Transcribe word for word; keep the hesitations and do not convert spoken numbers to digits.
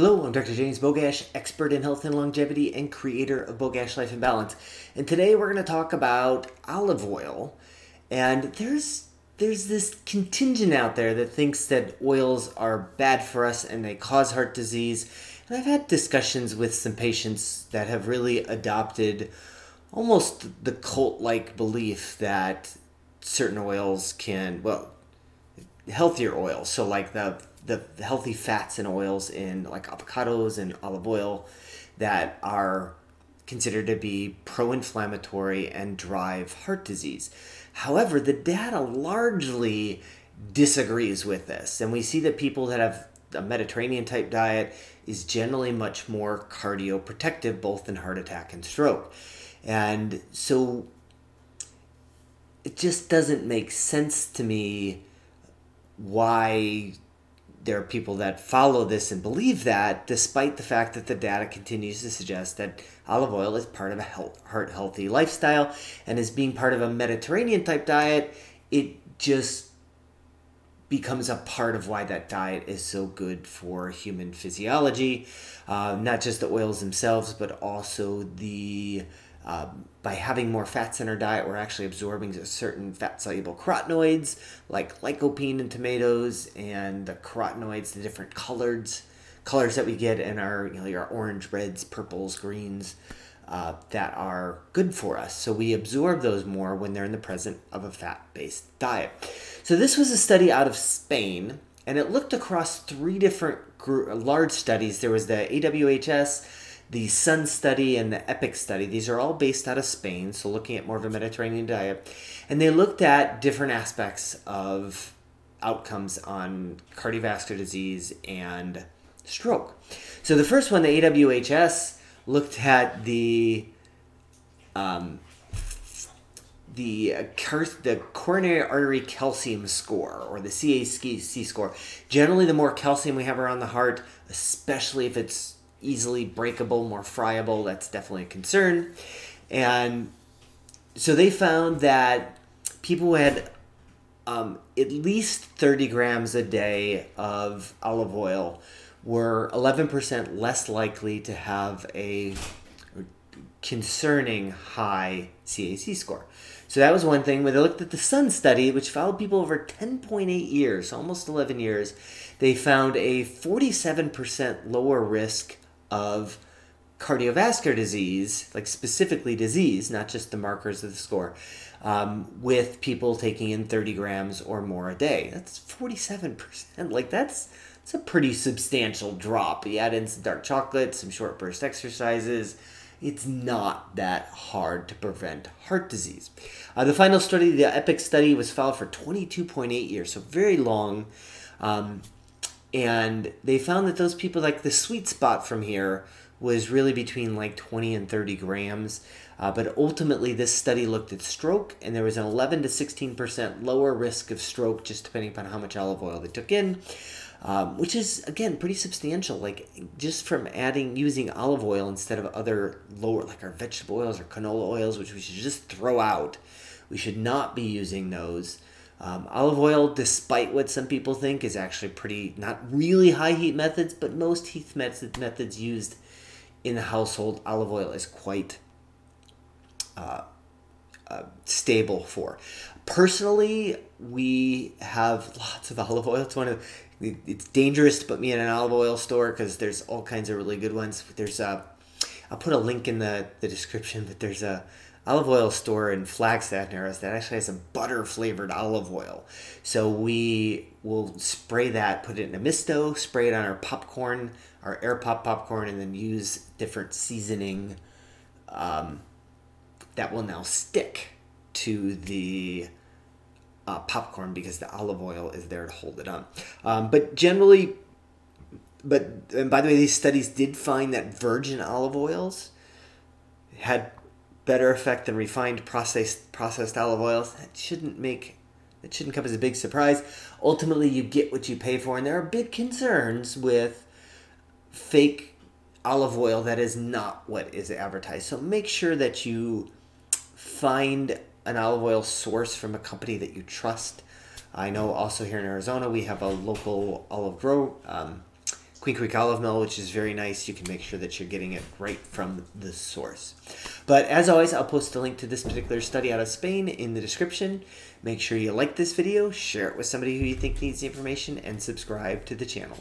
Hello, I'm Doctor James Bogash, expert in health and longevity and creator of Bogash Life and Balance. And today we're going to talk about olive oil. And there's there's this contingent out there that thinks that oils are bad for us and they cause heart disease. And I've had discussions with some patients that have really adopted almost the cult-like belief that certain oils can, well, healthier oils, so like the the healthy fats and oils in like avocados and olive oil that are considered to be pro-inflammatory and drive heart disease. However, the data largely disagrees with this. And we see that people that have a Mediterranean type diet is generally much more cardioprotective, both in heart attack and stroke. And so it just doesn't make sense to me why there are people that follow this and believe that, despite the fact that the data continues to suggest that olive oil is part of a heart-healthy lifestyle, and as being part of a Mediterranean-type diet, it just becomes a part of why that diet is so good for human physiology, uh, not just the oils themselves, but also the Uh, by having more fats in our diet, we're actually absorbing certain fat-soluble carotenoids like lycopene in tomatoes, and the carotenoids, the different colors, colors that we get in our, you know, your orange, reds, purples, greens, uh, that are good for us. So we absorb those more when they're in the presence of a fat-based diet. So this was a study out of Spain, and it looked across three different group, large studies. There was the A W H S, the SUN study, and the EPIC study. These are all based out of Spain, so looking at more of a Mediterranean diet. And they looked at different aspects of outcomes on cardiovascular disease and stroke. So the first one, the A W H S, looked at the um, the, uh, car the coronary artery calcium score, or the C A C score. Generally, the more calcium we have around the heart, especially if it's easily breakable, more friable, that's definitely a concern. And so they found that people had um, at least thirty grams a day of olive oil were eleven percent less likely to have a concerning high C A C score. So that was one thing. When they looked at the SUN study, which followed people over ten point eight years, almost eleven years, they found a forty-seven percent lower risk of cardiovascular disease, like specifically disease, not just the markers of the score, um, with people taking in thirty grams or more a day. That's forty-seven percent. Like that's, that's a pretty substantial drop. You add in some dark chocolate, some short burst exercises. It's not that hard to prevent heart disease. Uh, the final study, the EPIC study, was followed for twenty-two point eight years, so very long. Um, and they found that those people, like the sweet spot from here was really between like twenty and thirty grams. Uh, but ultimately this study looked at stroke, and there was an eleven to sixteen percent lower risk of stroke just depending upon how much olive oil they took in, um, which is, again, pretty substantial. Like just from adding, using olive oil instead of other lower, like our vegetable oils or canola oils, which we should just throw out. We should not be using those. Um, olive oil, despite what some people think, is actually pretty, not really high heat methods, but most heat method, methods used in the household, olive oil is quite uh, uh, stable for. Personally, we have lots of olive oil. It's one of, it's dangerous to put me in an olive oil store because there's all kinds of really good ones. There's a, I'll put a link in the, the description, but there's a olive oil store in Flagstaff, New York, that actually has a butter flavored olive oil. So we will spray that, put it in a misto, spray it on our popcorn, our air pop popcorn, and then use different seasoning um, that will now stick to the uh, popcorn because the olive oil is there to hold it on. Um, but generally, but and by the way, these studies did find that virgin olive oils had better effect than refined processed processed olive oils. That shouldn't make that shouldn't come as a big surprise. Ultimately, you get what you pay for, and there are big concerns with fake olive oil that is not what is advertised. So make sure that you find an olive oil source from a company that you trust. I know also here in Arizona we have a local olive grow um, Queen Creek Olive Mill, which is very nice. You can make sure that you're getting it right from the source. But as always, I'll post a link to this particular study out of Spain in the description. Make sure you like this video, share it with somebody who you think needs the information, and subscribe to the channel.